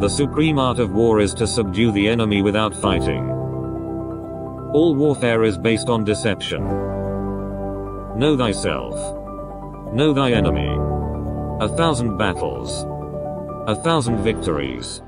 The supreme art of war is to subdue the enemy without fighting. All warfare is based on deception. Know thyself. Know thy enemy. 1,000 battles. 1,000 victories.